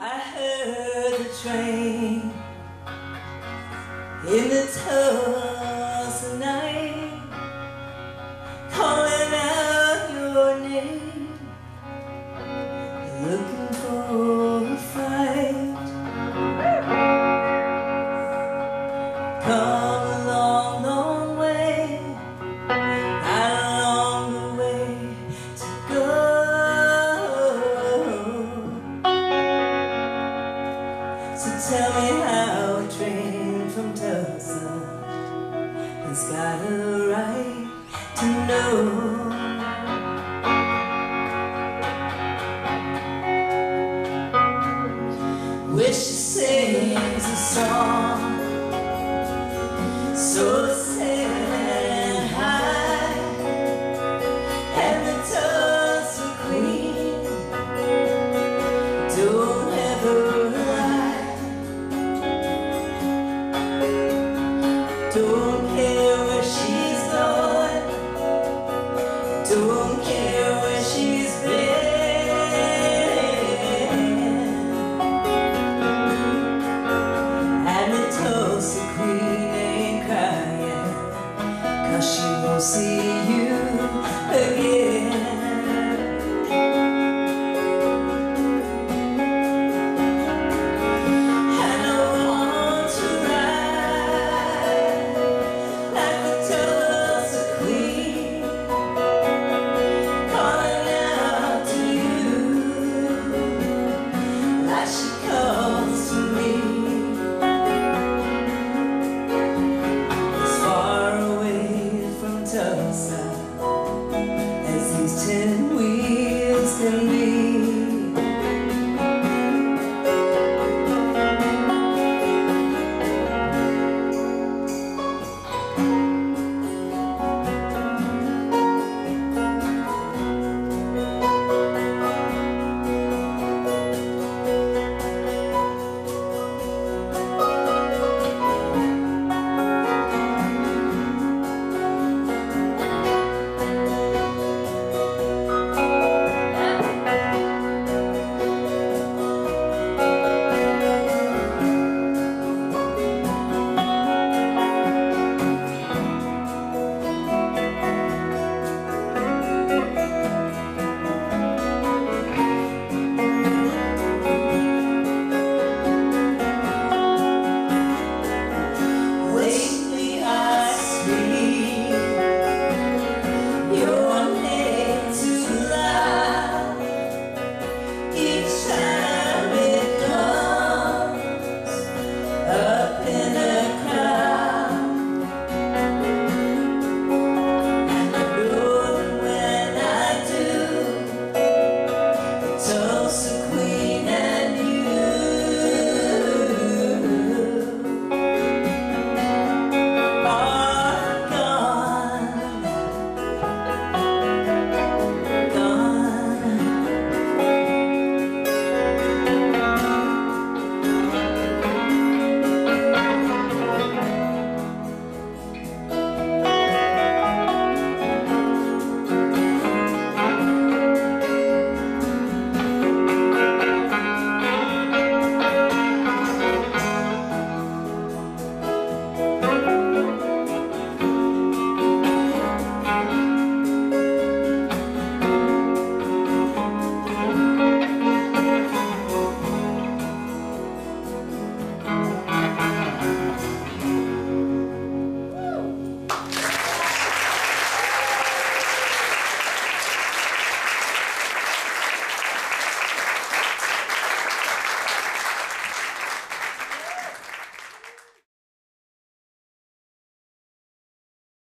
I heard the train in the Tulsa night calling out your name, looking for a fight. Come a long, long way, not a long way to go. So tell me how a train from Tulsa has got a right to know. When she sings a song so sad and high, and the Tulsa Queen don't ever don't care where she's gone, don't care where she's been. And the Tulsa Queen ain't crying, 'cause she won't see you again. I don't want to